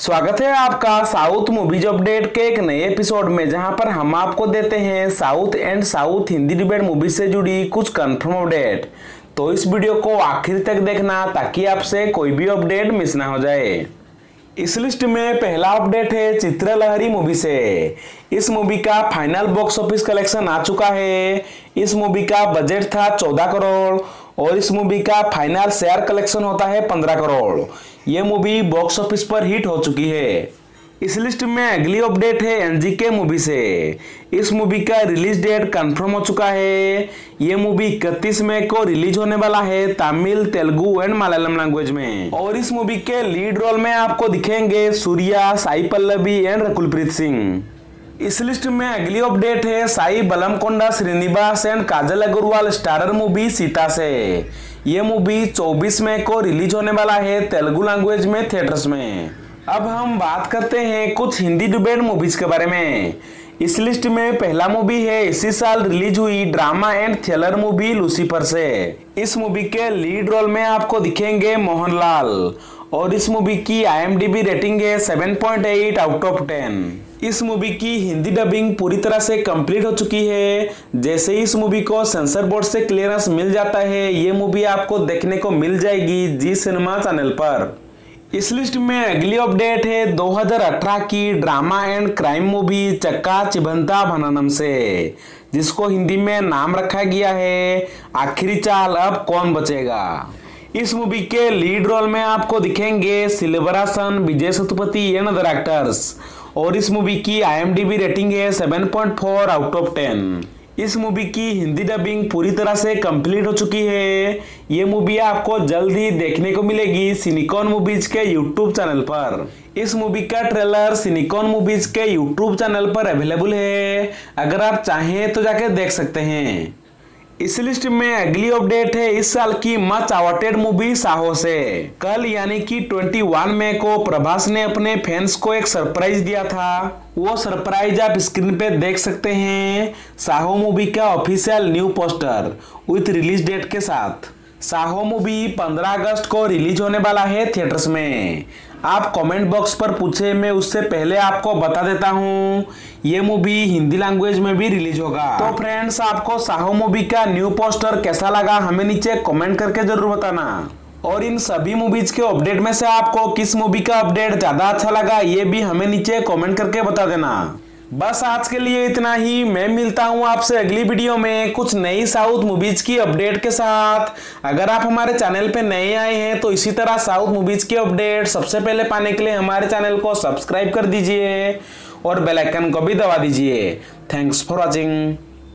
स्वागत है आपका साउथ मूवीज अपडेट के एक नए एपिसोड में, जहां पर हम आपको देते हैं south and south Hindi dubbed movie से जुड़ी कुछ कंफर्म अपडेट। तो इस वीडियो को आखिर तक देखना ताकि आपसे कोई भी अपडेट मिस ना हो जाए। इस लिस्ट में पहला अपडेट है चित्रलहरी मूवी से। इस मूवी का फाइनल बॉक्स ऑफिस कलेक्शन आ चुका है। इस मूवी का बजट था 14 करोड़ और इस मूवी का फाइनल शेयर कलेक्शन होता है 15 करोड़। ये मूवी बॉक्स ऑफिस पर हिट हो चुकी है। इस लिस्ट में अगली अपडेट है एनजीके मूवी से। इस मूवी का रिलीज डेट कंफर्म हो चुका है। ये मूवी 31 मई को रिलीज होने वाला है तमिल, तेलुगु एंड मलयालम लैंग्वेज में। और इस मूवी के लीड रोल में आपको दिखेंगे सूर्या, साई पल्लवी एंड रकुल प्रीत सिंह। इस लिस्ट में अगली अपडेट है Sai Bellamkonda, Srinivas and Kajal Aggarwal starrer movie Sita से। ये मूवी 24 मई को रिलीज होने वाला है तेलुगु लैंग्वेज में थिएटर्स में। अब हम बात करते हैं कुछ हिंदी डुबेड मूवीज के बारे में। इस लिस्ट में पहला मूवी है इसी साल रिलीज हुई drama and thriller movie Lucifer से। इस मूवी के लीड रोल में आपको दिखेंगे मोहनलाल और इस मूवी की IMDb रेटिंग है 7.8 आउट ऑफ 10। इस मूवी की हिंदी डबिंग पूरी तरह से कंप्लीट हो चुकी है। जैसे इस मूवी को सेंसर बोर्ड से क्लियरेंस मिल जाता है, ये मूवी आपको देखने को मिल जाएगी जी सिनेमा चैनल पर। इस लिस्ट में अगली अपडेट है 2018 की ड्रामा एंड क्राइम मूवी चक्का चिवंता भननम से, जिसको हिंदी में नाम रखा गया है आखिरी चाल अब कौन बचेगा। इस मूवी के लीड रोल में आपको दिखेंगे सिल्वरासन, Vijay Sethupathi and other actors. और इस मूवी की IMDb रेटिंग है 7.4 आउट ऑफ 10। इस मूवी की हिंदी डबिंग पूरी तरह से कंप्लीट हो चुकी है। ये मूवी आपको जल्द ही देखने को मिलेगी सिनिकॉन मूवीज के यूट्यूब चैनल पर। इस मूवी का ट्रेलर सिनिकॉन मूवीज के यूट्यूब चैनल पर अवेलेबल है, अगर आप चाहें तो जाके देख सकते हैं। इस लिस्ट में अगली अपडेट है इस साल की मच अवॉर्डेड मूवी साहो से। कल यानी कि 21 मई को प्रभास ने अपने फैंस को एक सरप्राइज दिया था। वो सरप्राइज आप स्क्रीन पे देख सकते हैं, साहो मूवी का official new poster with release date के साथ। साहो मूवी 15 अगस्त को रिलीज होने वाला है थिएटर्स में। आप कमेंट बॉक्स पर पूछे, मैं उससे पहले आपको बता देता हूँ ये मूवी हिंदी लैंग्वेज में भी रिलीज होगा। तो फ्रेंड्स, आपको साहो मूवी का न्यू पोस्टर कैसा लगा हमें नीचे कमेंट करके जरूर बताना। और इन सभी मूवीज के अपडेट में से आपको किस मूवी का अपडेट ज्यादा अच्छा लगा ये भी हमें नीचे कॉमेंट करके बता देना। बस आज के लिए इतना ही। मैं मिलता हूँ आपसे अगली वीडियो में कुछ नई साउथ मूवीज की अपडेट के साथ। अगर आप हमारे चैनल पे नए आए हैं तो इसी तरह साउथ मूवीज की अपडेट सबसे पहले पाने के लिए हमारे चैनल को सब्सक्राइब कर दीजिए और बेल आइकन को भी दबा दीजिए। Thanks for watching.